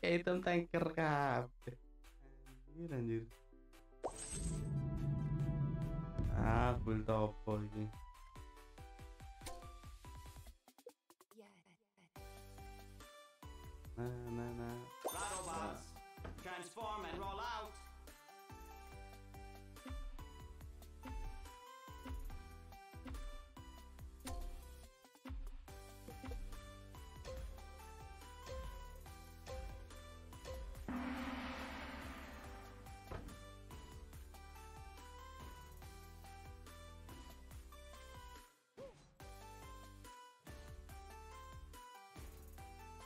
kayak hitam tanker kabeh. Anjir. Ah, full topo ini. Nah. Battlebots, transform and roll out.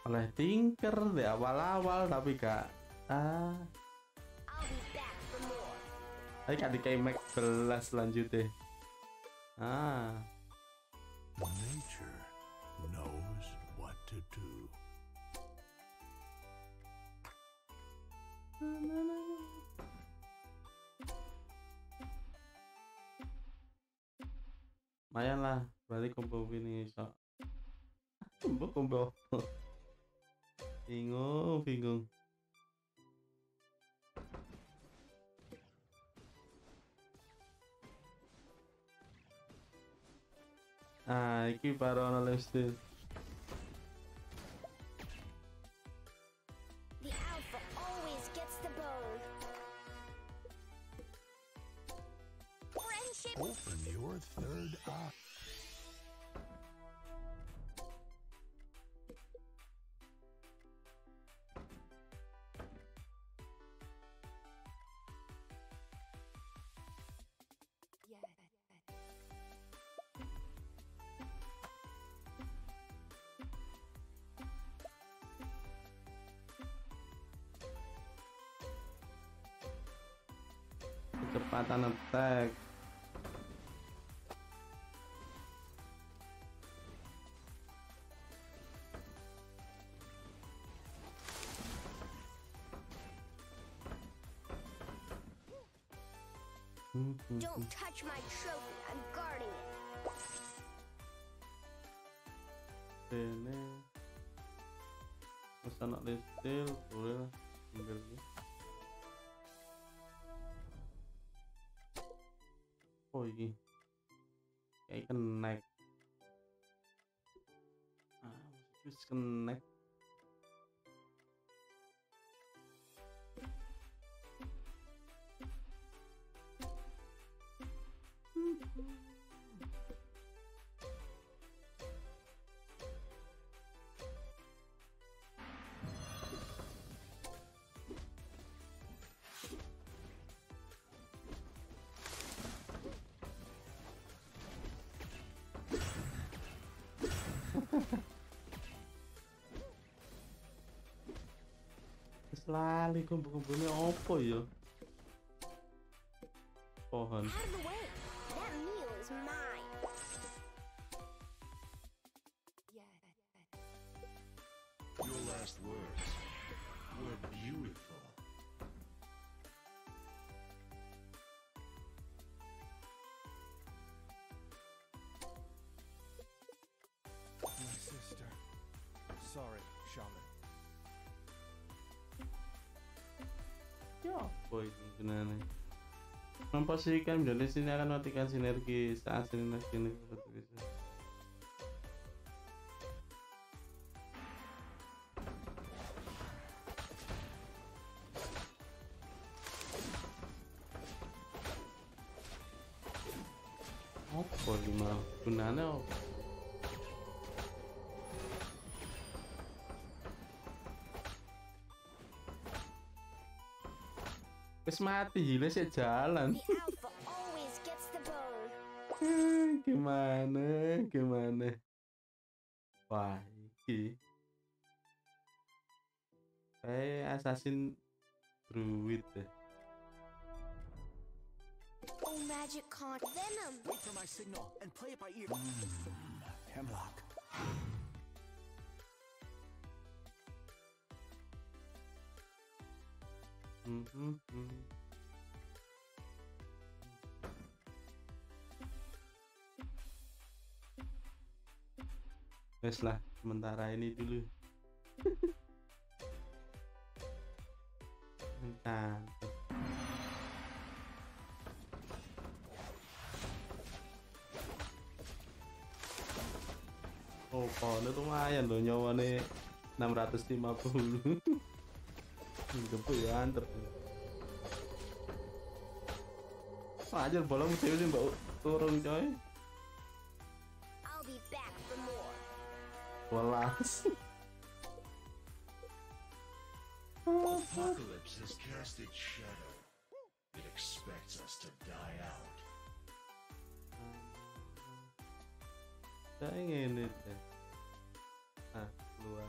Oleh tinker di awal-awal tapi gak tadi gak dikai Mac belas selanjutnya. Nature knows what to do. Lumayan lah, berarti combo ini so. Combo bingung. Ah, iki baru ana listrik. The alpha always gets the bone. Friendship. Open your third eye. Kecepatan attack. Don't touch my trophy. I'm guarding it. Ini pesan anak listil boleh tinggal ini. Oh ini kayak connect. Terus connect. Lali kumpul-kumpulnya opo ya? Pohon. Memposisikan menjadi sini akan matikan sinergi saat sinergi seperti itu. Apa lima gunanya? Mati hilnya sih jalan. Gimana? Wah, ini kayak assassin druid deh. Oh, magic card venom. Wait for my signal and play it by ear. Hemlock. Wes lah, sementara ini dulu. Bentar. Oh, pohonnya lumayan loh nyawa nih 650. Gempuk ya, antep. Wah, anjir bolong dewe sih mbak turun coy. Welas. Apocalypse has cast its shadow. It expects us to die out. Ingin itu. Ah, keluar.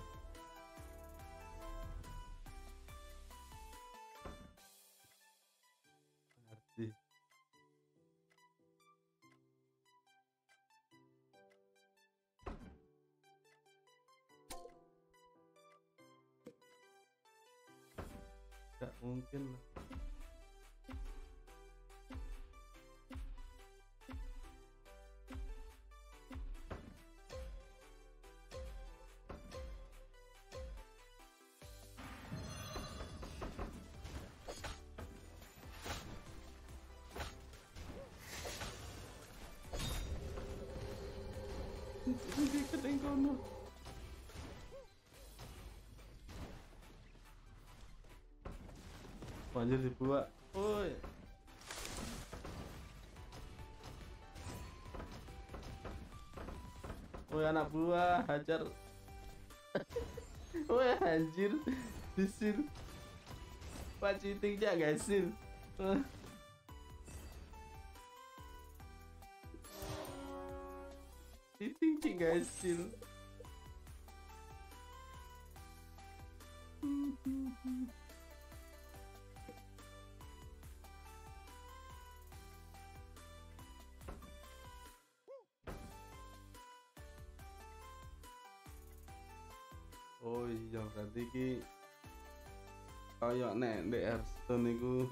Arti. Gak mungkin lah. Anjir dibuat. Oi. Oi anak buah, hajar. Oi anjir, disir. Pak cheating aja guys, sir. Cheating guys, sir. Oh iya, berarti ki kayak nek ndek Hearthstone niku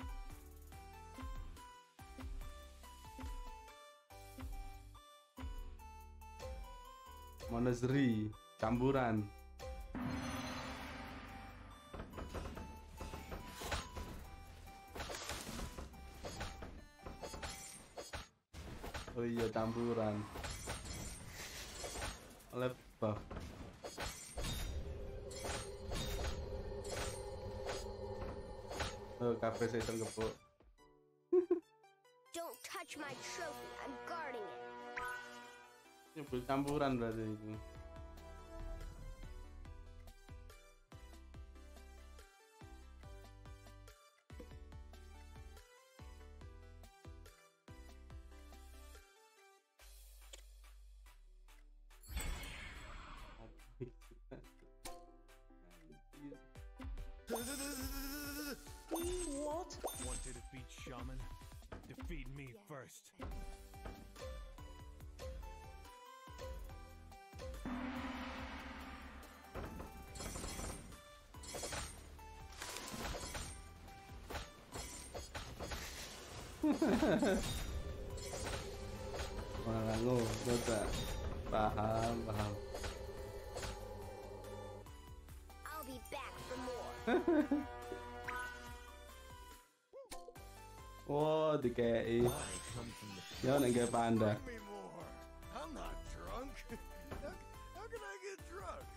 monazri campuran. Oh iya, campuran oleh buff. Oh, cafe setan gepuk. Don't touch my trophy. I'm guarding it. Ini bercampuran berarti itu. Wah, lo udah paham. I'll be back for more. Wah, dikei. Ya nggak panda. I'm not drunk. How can I get drunk?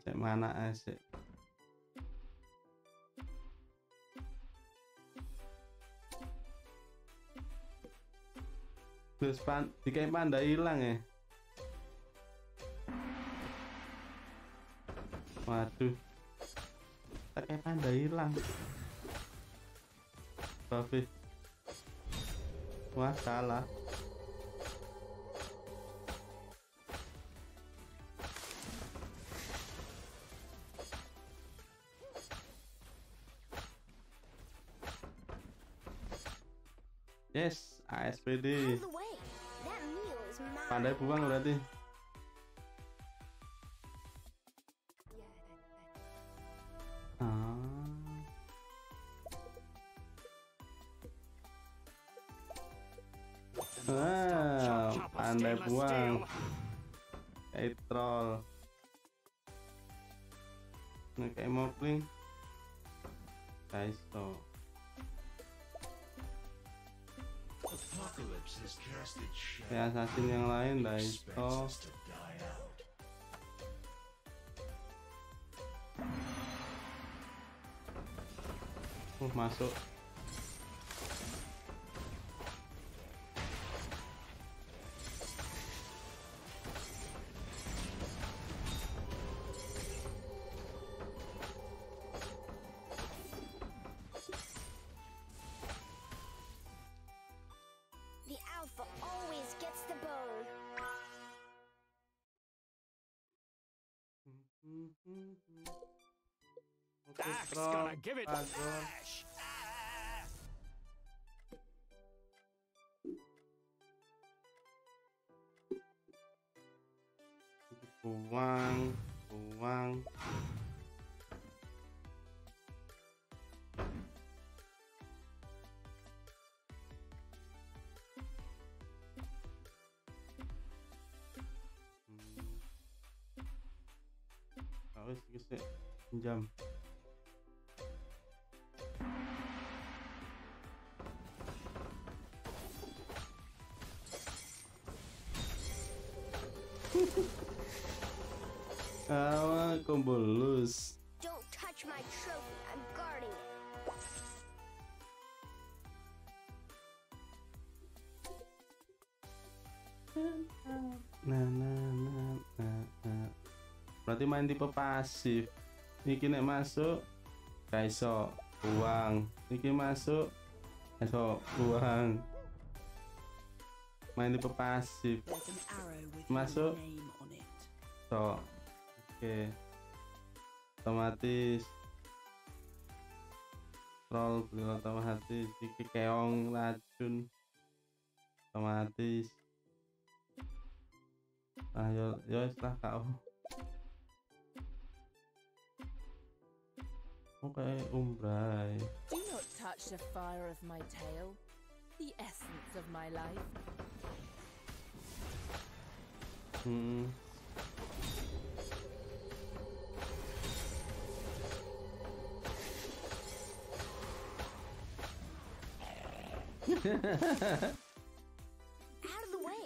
Cek mana asik. Terus dikaya panda hilang ya. Waduh, dikaya panda hilang. Babe. Wah, salah. Yes, ASPD. Pandai buang berarti. Pandai buang. Kayak troll. Nah, kayak mopling. Guys, tuh. Ya, assassin yang lain, guys, tuh. Masuk. Give it flash. Buang. Harus gesek pinjam. Kombolus. Don't touch my trophy. I'm guarding it. Berarti main tipe pasif. Niki nek masuk, kaiso buang. Niki masuk, kaiso buang. Main tipe pasif. Masuk. So. Oke, otomatis troll beli otomatis, iki keong racun otomatis. Nah, yo setelah kau, oke umbrai. Do not touch the fire of my tail, the essence of my life. Out of the way.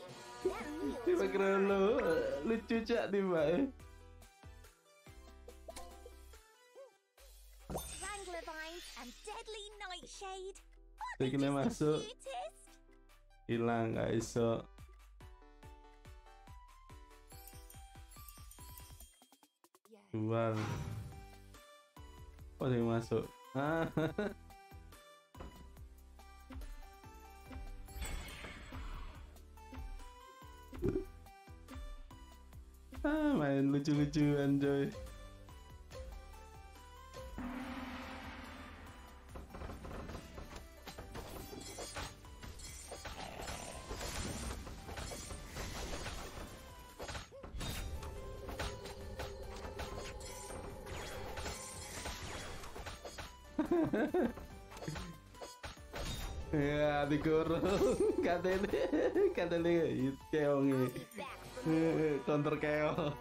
Tiba keren lo, lucu cak tiba. Wrangler vines and deadly nightshade. Tiknya masuk, hilang gak iso. Keluar. Oh, yang masuk. Main lucu-lucuan coy. Ya digorong katene hit keonge. Counter keong.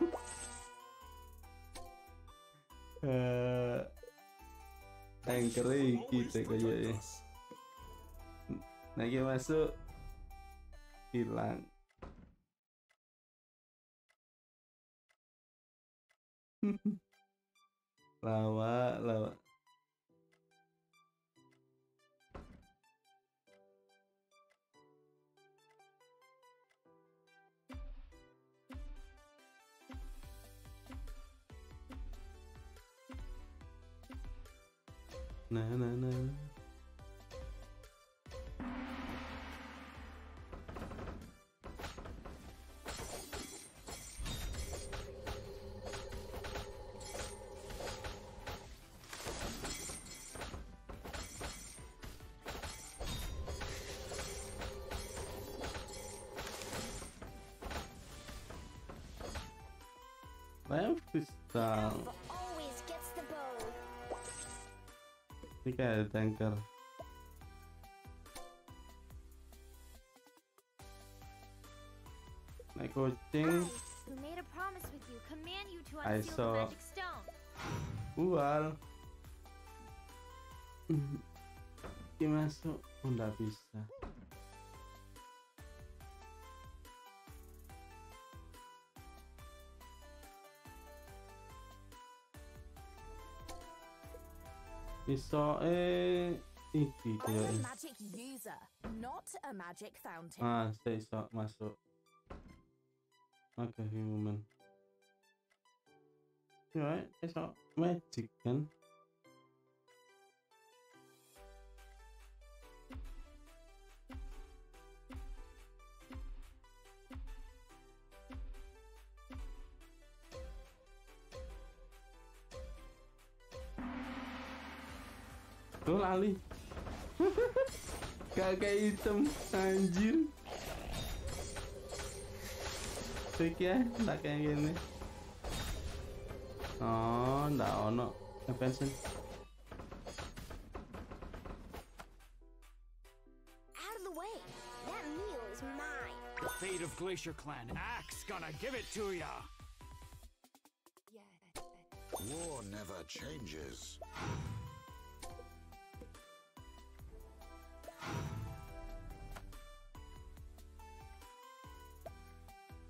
Tanker iki cek aja. Nah, dia masuk hilang. Lawa. Nah. Tanker my coaching. Who made a promise with you, command you to unseal the magic stone. Ual. Dimasuk nggak bisa. Bisa ini dia. Ah, saya bisa masuk. Oke, human. Ya, esok magic kan. Tuh lali. Kakek hitam anjir. Trik ya, tak kayak gini. Oh, ndak ono pension. Out of the way. That meal is mine. The fate of Glacier Clan. Axe gonna give it to ya. War never changes.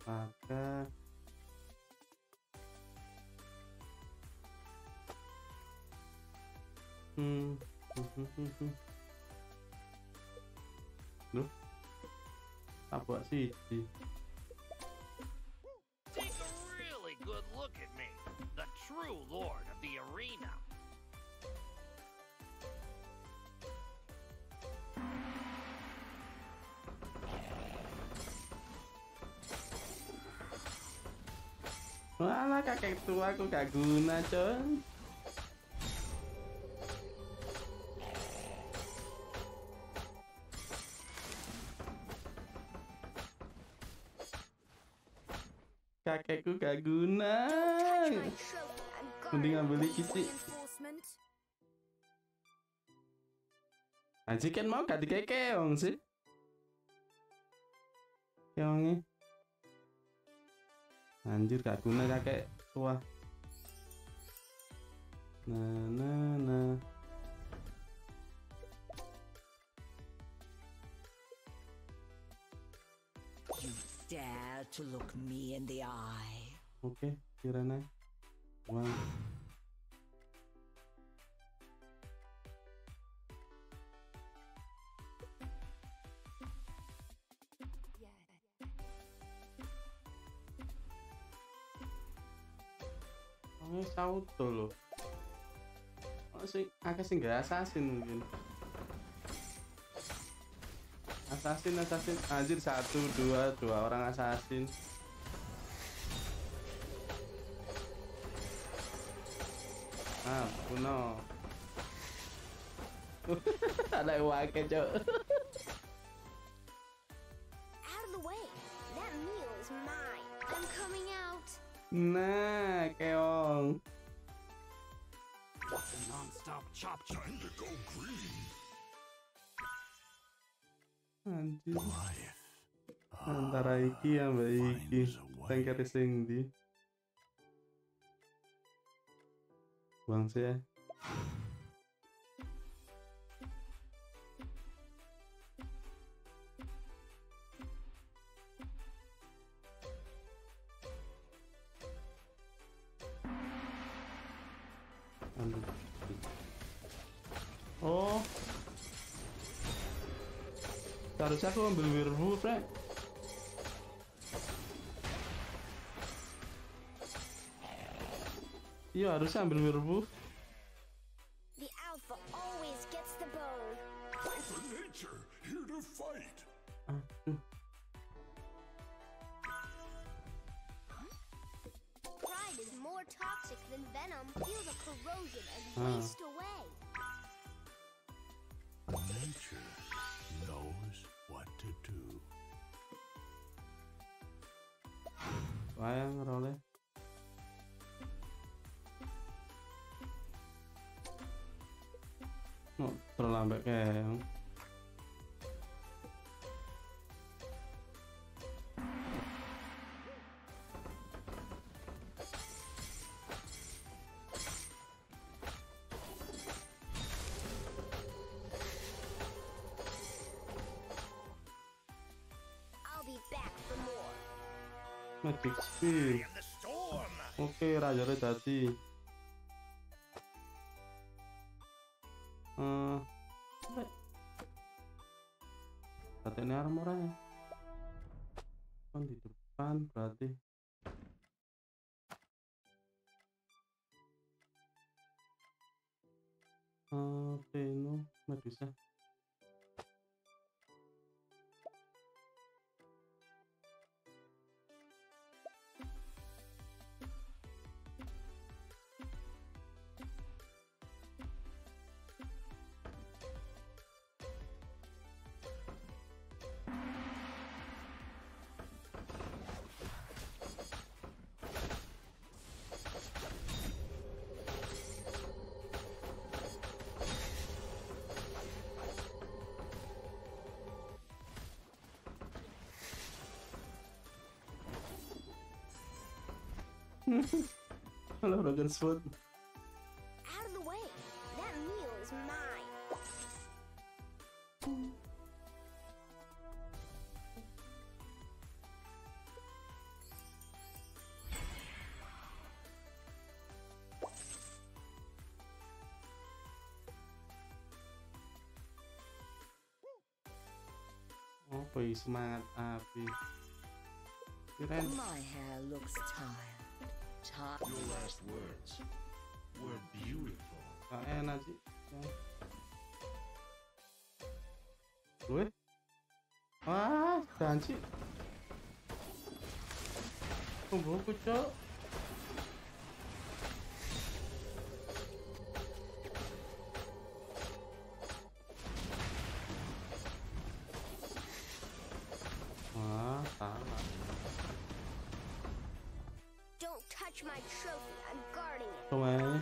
Maka loh apa sih ini? Take a really good look at me, the true lord of the arena. Malah kakek tua aku gak guna con. Kakekku gak guna. Mending ambil kisi. Aji kan mau gak dikekeong sih. Keongnya anjir gak guna kakek tua. Nah nah nah. You dare to look me in the eye. Oke, Kirana. Wow. Sauto loh. Oh sih, agak sih nggak assassin mungkin. Assassin, anjir satu dua orang assassin. Ah, kuno. Ada wake cok. Out of the way. That meal is mine. I'm coming out. Nah, keong. Non-stop chop time to go green. Anjir. Antara iki ya mbak iki. Tengker sing di. Bang saya. Oh, harusnya aku ambil werewolf, Rek. Iya, harusnya ambil werewolf. The alpha always gets the bow. Alpha nature here to fight. Pride is more toxic than venom. Feel the corrosion and waste away. Nature knows what to do. Why ngerole? Oh, terlambat kayak. mediksi. Oke, rajare dadi. Katanya armornya kan di depan berarti. Oke, no medusnya. Hello, Dragon's Foot. Out of the way. That meal is mine. Oh, boy, smart api. My hair looks tired. Your last words were beautiful. Energy. Good. Ah, janji. Tunggu aku, Cok. Wah, salah. My trophy, I'm guarding it. Come on.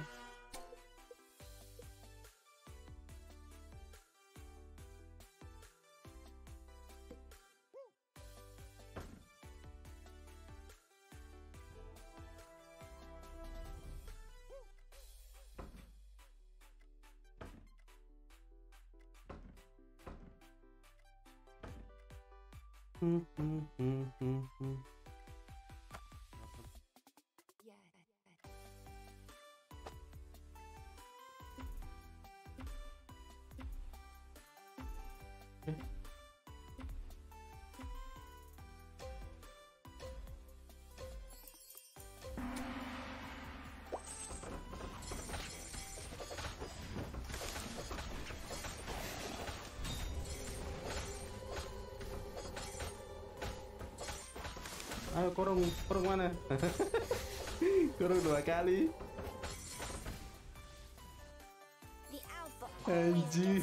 Ayo kurung mana? Kurung 2 kali. Anjir.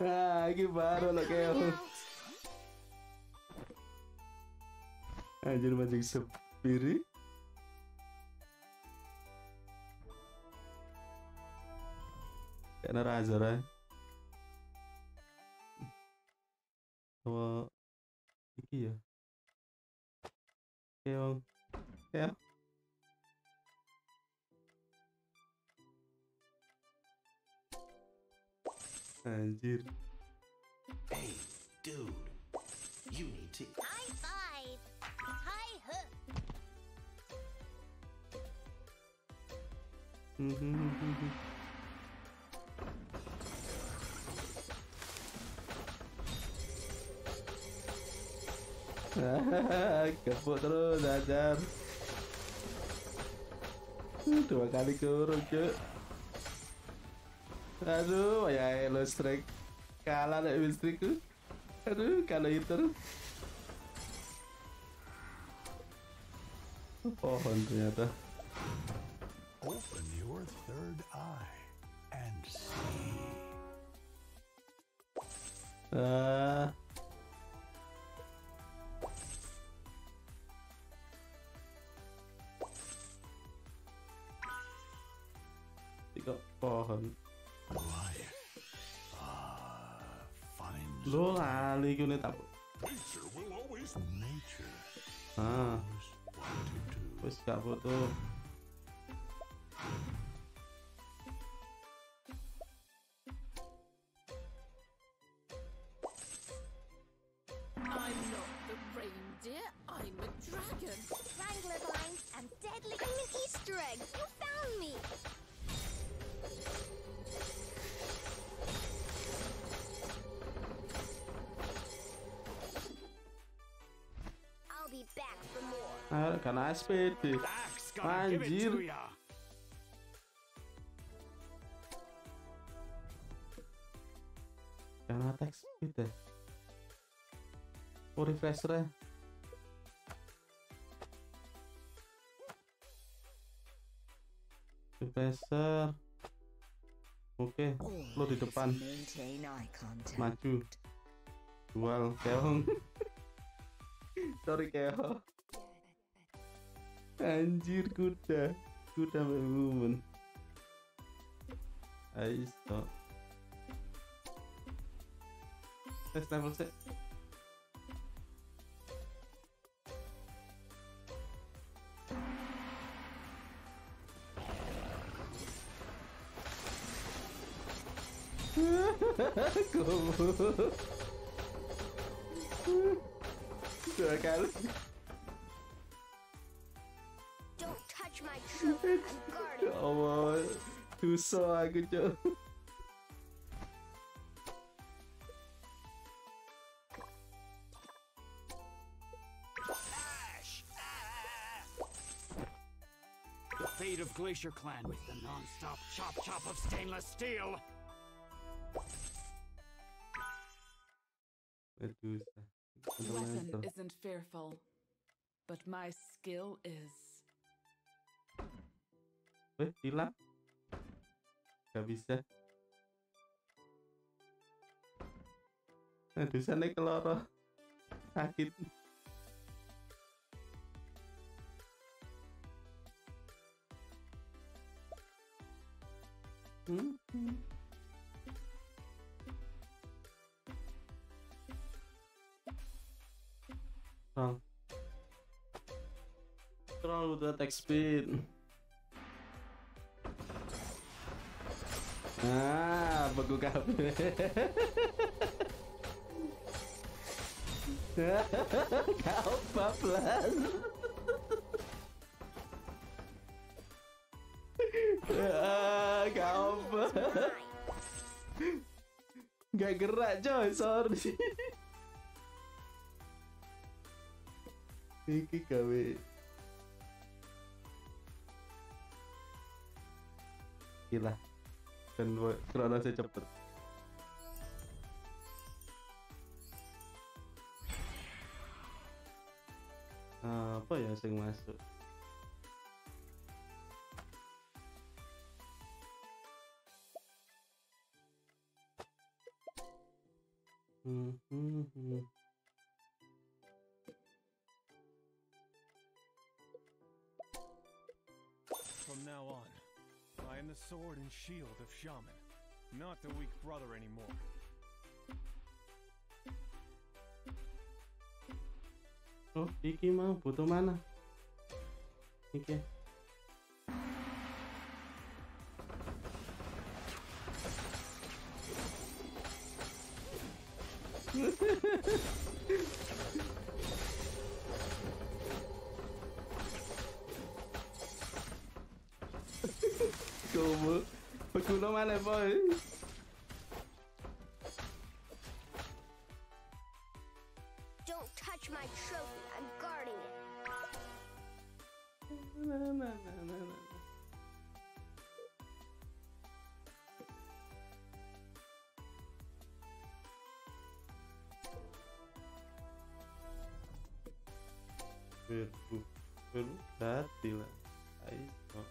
Ah, ini baru loh kayak. Anjir mancing sepiri. Karena razor ya. Kalau iya. Oke, Om. Ya. Anjir. Hey, dude. You need to high five. High hook. Kepuk terus ajar. 2 kali kurung, Cuk. Aduh, ya elo strike. Kalah deh listrikku. Aduh, kalau itu. Pohon ternyata. Open your third eye and see. Pohon lo lali gue nih tahu. Ah, terus gak foto. I'm not the rain. Like I'm an Easter egg. You found me. I'll be back for more. Can I speed it? Anjir. Jangan attack speed deh. Oh, refresher. Professor, oke, lo di depan, maju, dual keong, sorry keong, anjir kuda bangun, aisyah, tes level set. Dua kali. Don't touch my trooper. I'm guarding. Oh, tuso aku cok. The fate of Glacier Clan with the non-stop chop chop of stainless steel. Lesson isn't fearful, but my skill is. Hilang, gak bisa. Aduh, sana keloro sakit. Troll with attack speed. Ah, beku kabeh. Kau bablas. Kau gak gerak coy, sorry. Iki gawe gila dan kronose cepet. Apa ya sing masuk? From now on, I am the sword and shield of Shaman, not the weak brother anymore. Oh, iki mau butuh mana? Iki. Coba, pekuno mana boy? Don't touch my trophy. I'm guarding it. Nah. Beru, hati lah. Ayo.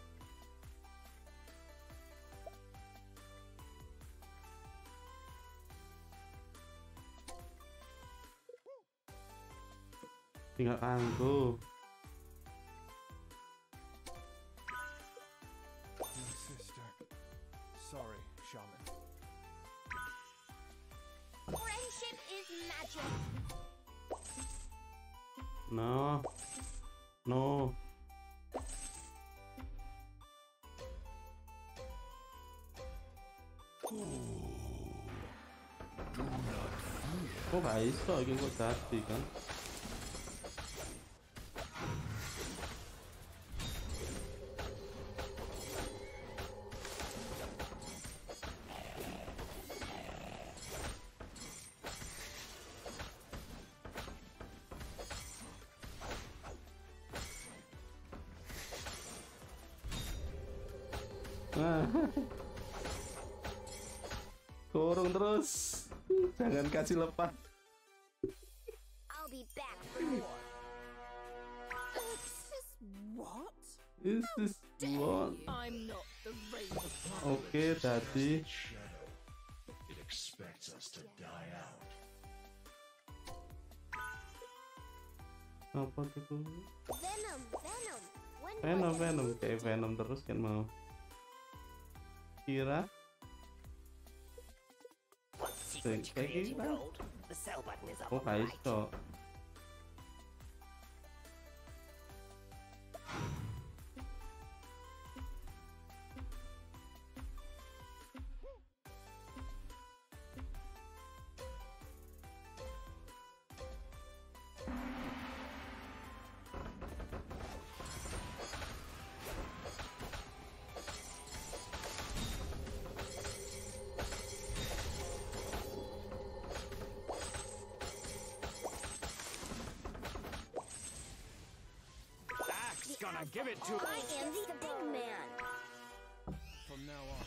Tinggal anggo. Sister, sorry, Shaman. Friendship is magic. No. Kok gak iso iki kok dadi kan? Kurung terus. Jangan kasih lepas. Oke, tadi apa itu? Venom, kayak Venom terus kan mau. Kira. Oh, kaiso. Give it to I am the big man. From now on,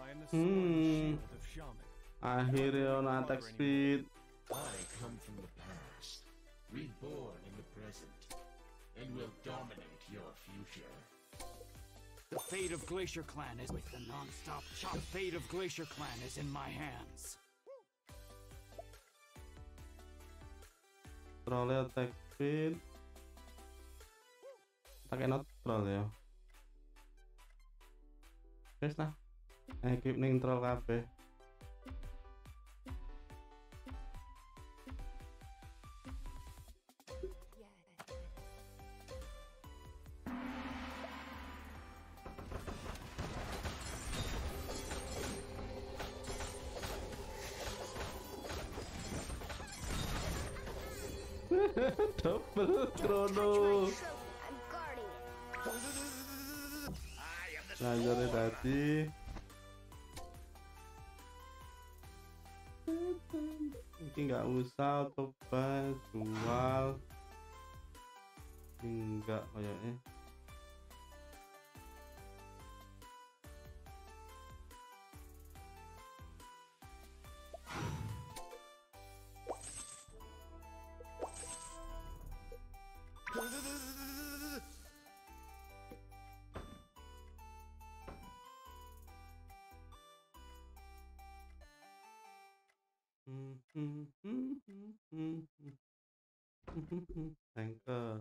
I am the sword of shaman. I hear you on attack speed. I come from the past, reborn in the present, and will dominate your future. The fate of Glacier Clan is with the non-stop chop. The fate of Glacier Clan is in my hands. Roll attack speed. Pakai neutral ya. Wes lah. Equip ning troll kabeh. Double chrono. Lanjutnya tadi ini nggak usah coba jual, enggak kayaknya. Anchor.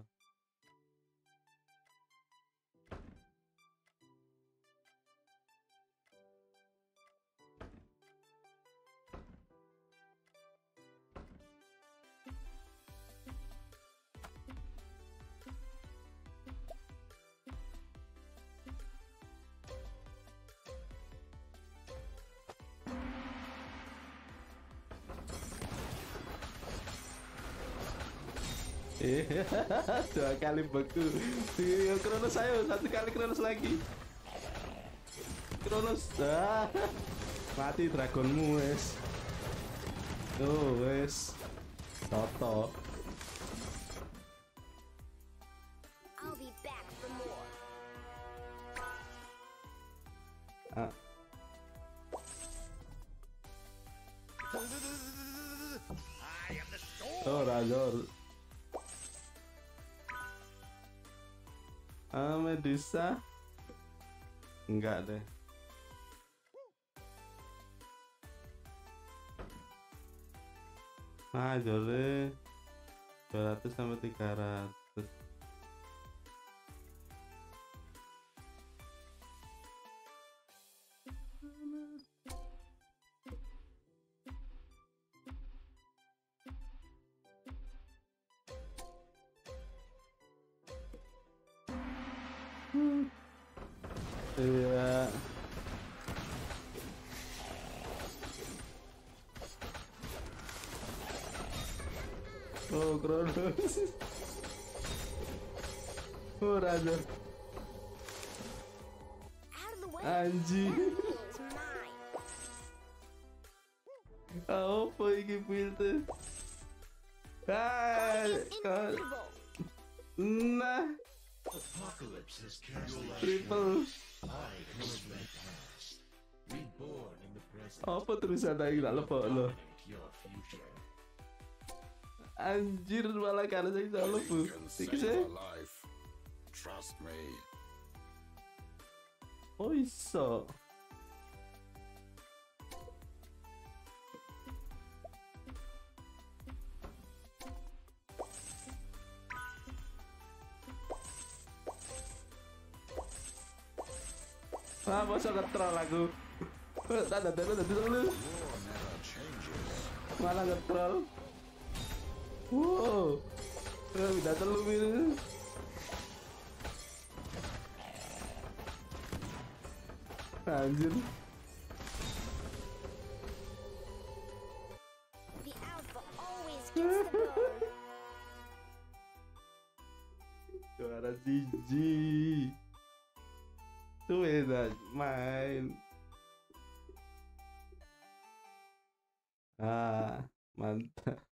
Dua kali beku. Kronos ayo, satu kali Kronos lagi. Kronos dah. Mati dragonmu wes. Tuh wes. Toto. I'll be back for more. Ah. Oh, Razor. Medusa enggak deh. Nah, jadi 200 sampai 300. Iya. Oh, Kronos. Oh, Raja. Anjir. Oh, apa ini build-nya? Nah. Apocalypse has cast reborn in the present. Apa tulisannya nggak lepas loh? Anjir malah karena saya nggak lepas. Tiga. Trust me. Oh iso. Ah, masa ngetrol aku. Tanda tanda tadi dulu. Malah ngetrol. Wow. Udah terlalu biru. Anjir. Juara jijik. Tuh enak main. Ah, mantap.